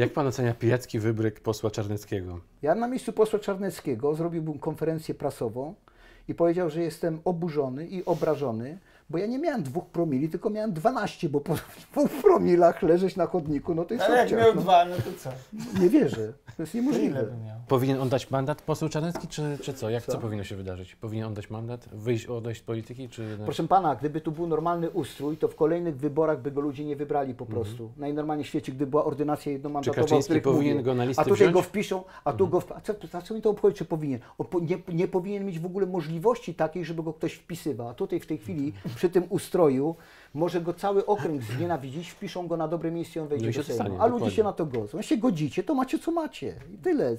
Jak pan ocenia pijacki wybryk posła Czarneckiego? Ja na miejscu posła Czarneckiego zrobiłbym konferencję prasową i powiedział, że jestem oburzony i obrażony, bo ja nie miałem 2 promili, tylko miałem 12, bo po 2 promilach leżeć na chodniku, no to jest... Ale jak miał 2, no to co? Nie wierzę, to jest niemożliwe. Powinien on dać mandat poseł Czarnecki, czy co? Jak co powinno się wydarzyć? Powinien on dać mandat? Odejść z polityki? Czy... Proszę pana, gdyby tu był normalny ustrój, to w kolejnych wyborach by go ludzie nie wybrali po prostu. Na najnormalniej w świecie, gdyby była ordynacja jednomandatowa, Kaczyński powinien go na listę wziąć? Go wpiszą, a tu go... A co mi to obchodzi, czy powinien? Nie powinien mieć w ogóle możliwości takiej, żeby go ktoś wpisywał. A tutaj w tej chwili... Przy tym ustroju może go cały okręg znienawidzić, wpiszą go na dobre miejsce i on wejdzie do Sejmu. A ludzie się na to godzą. Jeśli się godzicie, to macie co macie i tyle.